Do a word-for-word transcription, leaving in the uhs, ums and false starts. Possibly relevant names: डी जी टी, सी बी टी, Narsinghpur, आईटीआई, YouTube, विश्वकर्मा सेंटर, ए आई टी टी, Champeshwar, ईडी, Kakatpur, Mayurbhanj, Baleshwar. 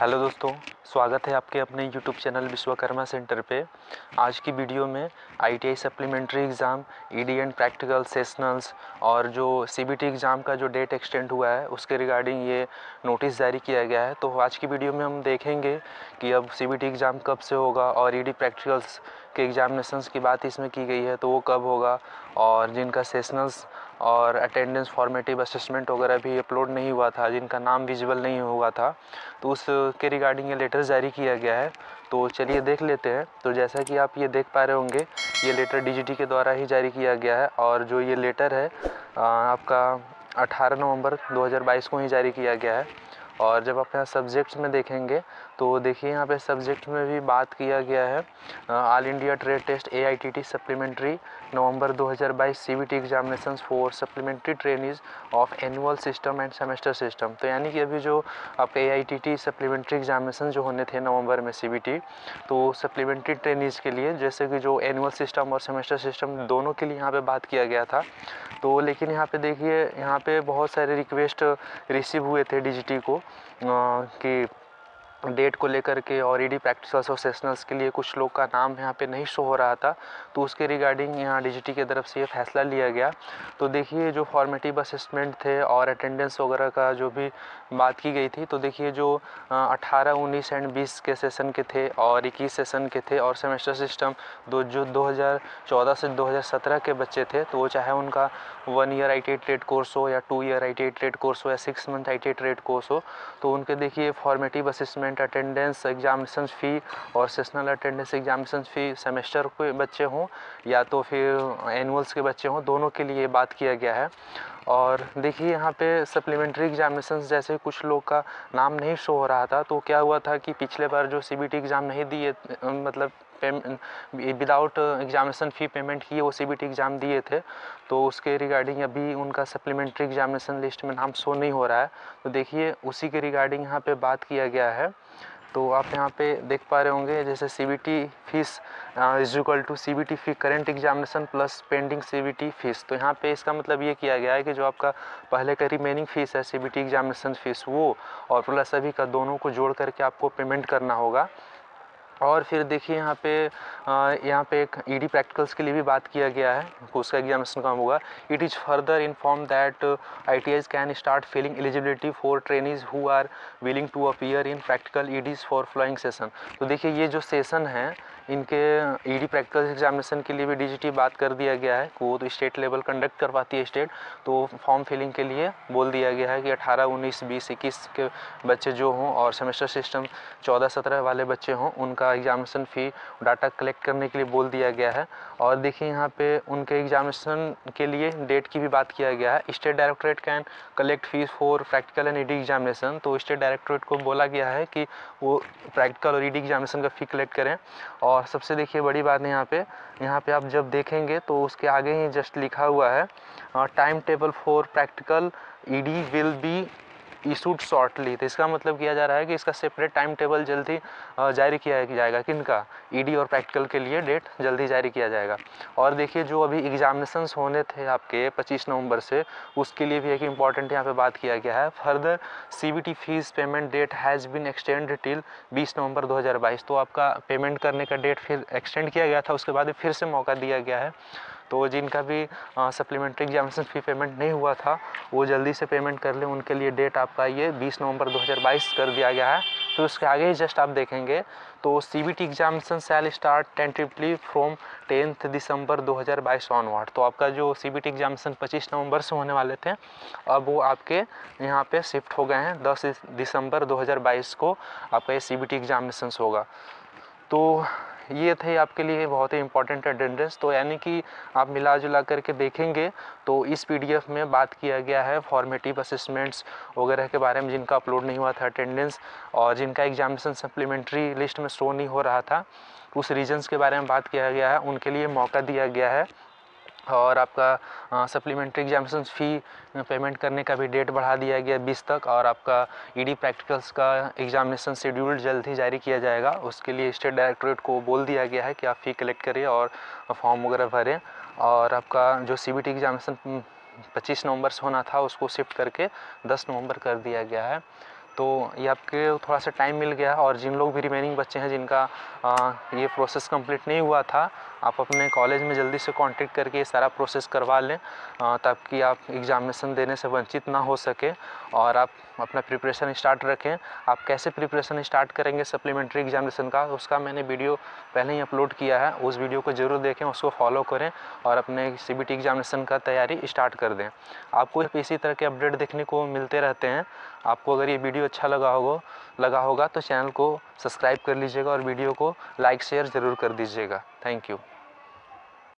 Hello दोस्तों, स्वागत है आपके अपने यूट्यूब चैनल विश्वकर्मा सेंटर पे। आज की वीडियो में आईटीआई supplementary exam, ईडी and practical sessionals और जो सी बी टी एग्ज़ाम का जो डेट एक्सटेंड हुआ है उसके रिगार्डिंग ये नोटिस जारी किया गया है। तो आज की वीडियो में हम देखेंगे कि अब सी बी टी एग्ज़ाम कब से होगा और ईडी प्रैक्टिकल्स के एग्ज़ामिनेशंस की बात इसमें की गई है तो वो कब होगा, और जिनका सेशनल्स और अटेंडेंस फॉर्मेटिव असेसमेंट वगैरह भी अपलोड नहीं हुआ था, जिनका नाम विजिबल नहीं हुआ था, तो उसके रिगार्डिंग ये लेटर जारी किया गया है। तो चलिए देख लेते हैं। तो जैसा कि आप ये देख पा रहे होंगे, ये लेटर डी जी टी के द्वारा ही जारी किया गया है और जो ये लेटर है आपका अठारह नवंबर दो हज़ार बाईस को ही जारी किया गया है। और जब आप यहाँ सब्जेक्ट्स में देखेंगे तो देखिए यहाँ पे सब्जेक्ट में भी बात किया गया है all India trade test ए आई टी टी supplementary नवंबर दो हज़ार बाईस सी बी टी examinations for supplementary trainees of annual system and semester system. तो यानी कि अभी जो आपके ए आई टी टी supplementary examination जो होने थे नवंबर में सी बी टी, तो सप्लीमेंट्री ट्रेनीज़ के लिए, जैसे कि जो एनुअल सिस्टम और सेमेस्टर सिस्टम दोनों के लिए यहाँ पर बात किया गया था। तो लेकिन यहाँ पर देखिए, यहाँ पर बहुत सारे रिक्वेस्ट रिसीव हुए थे डी जी टी को कि डेट को लेकर के और ईडी प्रैक्टिकल्स और सेशनल्स के लिए कुछ लोग का नाम यहाँ पे नहीं शो हो रहा था। तो उसके रिगार्डिंग यहाँ डीजीटी की तरफ से ये फैसला लिया गया। तो देखिए जो फॉर्मेटिव असेसमेंट थे और अटेंडेंस वगैरह का जो भी बात की गई थी, तो देखिए जो अठारह, उन्नीस एंड बीस के सेशन के थे और इक्कीस सेशन के थे, और सेमेस्टर सिस्टम दो जो दो हज़ार चौदह से दो हज़ार सत्रह के बच्चे थे, तो वो चाहे उनका one year I T I trade course हो या two year I T I trade course हो या six month I T I trade course हो, तो उनके देखिए formative assessment, attendance examination fee और sessional attendance examination fee semester के बच्चे हों या तो फिर एनुअल्स के बच्चे हों, दोनों के लिए बात किया गया है। और देखिए यहाँ पे सप्लीमेंट्री एग्जामिनेशन जैसे कुछ लोग का नाम नहीं शो हो रहा था, तो क्या हुआ था कि पिछले बार जो सी बी टी एग्ज़ाम नहीं दिए, मतलब विदाउट एग्जामिनेशन फ़ी पेमेंट किए वो सी बी टी एग्ज़ाम दिए थे, तो उसके रिगार्डिंग अभी उनका सप्लीमेंट्री एग्जामिनेशन लिस्ट में नाम शो नहीं हो रहा है। तो देखिए उसी के रिगार्डिंग यहाँ पे बात किया गया है। तो आप यहाँ पे देख पा रहे होंगे, जैसे सी बी टी fees is equal to सी बी टी fee current examination plus pending सी बी टी fees. तो यहाँ पे इसका मतलब ये किया गया है कि जो आपका पहले का रिमेनिंग फ़ीस है सी बी टी examination fees वो और प्लस अभी का, दोनों को जोड़ करके आपको पेमेंट करना होगा। और फिर देखिए यहाँ पे यहाँ पे एक ईडी प्रैक्टिकल्स के लिए भी बात किया गया है, उसका एग्जामिनेशन कम होगा। It is further inform that ITIs can start filling eligibility for trainees who are willing to appear in practical EDs for flowing session. तो देखिए ये जो सेशन है इनके ईडी प्रैक्टिकल एग्जामिनेशन के लिए भी डीजीटी बात कर दिया गया है, वो तो स्टेट लेवल कंडक्ट करवाती है स्टेट, तो फॉर्म फिलिंग के लिए बोल दिया गया है कि अठारह, उन्नीस, बीस, इक्कीस के बच्चे जो हों और सेमेस्टर सिस्टम चौदह सत्रह वाले बच्चे हों, उनका एग्जामिनेशन फ़ी डाटा कलेक्ट करने के लिए बोल दिया गया है। और देखिए यहाँ पे उनके एग्जामिनेशन के लिए डेट की भी बात किया गया है। State directorate can collect fees for practical and ईडी examination. तो स्टेट डायरेक्टोरेट को बोला गया है कि वो प्रैक्टिकल और ईडी एग्जामिनेशन का फ़ी कलेक्ट करें। और और सबसे देखिए बड़ी बात है यहाँ पे, यहाँ पे आप जब देखेंगे तो उसके आगे ही जस्ट लिखा हुआ है time table for practical ईडी will be issued shortly. तो इसका मतलब किया जा रहा है कि इसका सेपरेट टाइम टेबल जल्दी जारी किया जाएगा। किनका? ईडी और प्रैक्टिकल के लिए डेट जल्दी जारी किया जाएगा। और देखिए जो अभी एग्जामिनेशंस होने थे आपके पच्चीस नवंबर से, उसके लिए भी एक इम्पॉर्टेंट यहाँ पे बात किया गया है। Further सी बी टी fees payment date has been extend till बीस नवंबर दो हज़ार बाईस। तो आपका पेमेंट करने का डेट फिर एक्सटेंड किया गया था, उसके बाद फिर से मौका दिया गया है। तो जिनका भी सप्लीमेंट्री एग्जामिनेशन फ़ी पेमेंट नहीं हुआ था वो जल्दी से पेमेंट कर लें, उनके लिए डेट आपका ये बीस नवंबर दो हज़ार बाईस कर दिया गया है। फिर उसके आगे ही जस्ट आप देखेंगे तो सी बी टी examination shall start tentatively from tenth December दो हज़ार बाईस ऑनवर्ड। तो आपका जो सी बी टी एग्जामिनेशन पच्चीस नवंबर से होने वाले थे, अब वो आपके यहाँ पे शिफ्ट हो गए हैं, दस दिसंबर दो हज़ार बाईस को आपका ये सी बी टी एग्जामिनेशन होगा। तो ये थे आपके लिए बहुत ही इंपॉर्टेंट अटेंडेंस। तो यानी कि आप मिला जुला करके देखेंगे तो इस पीडीएफ में बात किया गया है फॉर्मेटिव असेसमेंट्स वगैरह के बारे में, जिनका अपलोड नहीं हुआ था अटेंडेंस और जिनका एग्जामिनेशन सप्लीमेंट्री लिस्ट में शो नहीं हो रहा था, उस रीजंस के बारे में बात किया गया है, उनके लिए मौका दिया गया है। और आपका सप्लीमेंट्री एग्जामिनेशन फ़ी पेमेंट करने का भी डेट बढ़ा दिया गया बीस तक। और आपका ईडी प्रैक्टिकल्स का एग्जामिनेशन शेड्यूल जल्द ही जारी किया जाएगा, उसके लिए स्टेट डायरेक्टोरेट को बोल दिया गया है कि आप फ़ी कलेक्ट करें और फॉर्म वगैरह भरें। और आपका जो सी बी टी एग्जामिनेशन पच्चीस नवंबर से होना था उसको शिफ्ट करके दस नवंबर कर दिया गया है। तो ये आपके थोड़ा सा टाइम मिल गया। और जिन लोग भी रिमेनिंग बच्चे हैं जिनका आ, ये प्रोसेस कंप्लीट नहीं हुआ था, आप अपने कॉलेज में जल्दी से कांटेक्ट करके ये सारा प्रोसेस करवा लें ताकि आप एग्जामिनेशन देने से वंचित ना हो सके और आप अपना प्रिपरेशन स्टार्ट रखें। आप कैसे प्रिपरेशन स्टार्ट करेंगे सप्लीमेंट्री एग्जामिनेशन का, उसका मैंने वीडियो पहले ही अपलोड किया है, उस वीडियो को ज़रूर देखें, उसको फॉलो करें और अपने सी बी टी एग्जामिनेशन का तैयारी स्टार्ट कर दें। आपको इसी तरह के अपडेट देखने को मिलते रहते हैं। आपको अगर ये वीडियो अच्छा लगा होगा लगा होगा तो चैनल को सब्सक्राइब कर लीजिएगा और वीडियो को लाइक शेयर ज़रूर कर दीजिएगा। Thank you.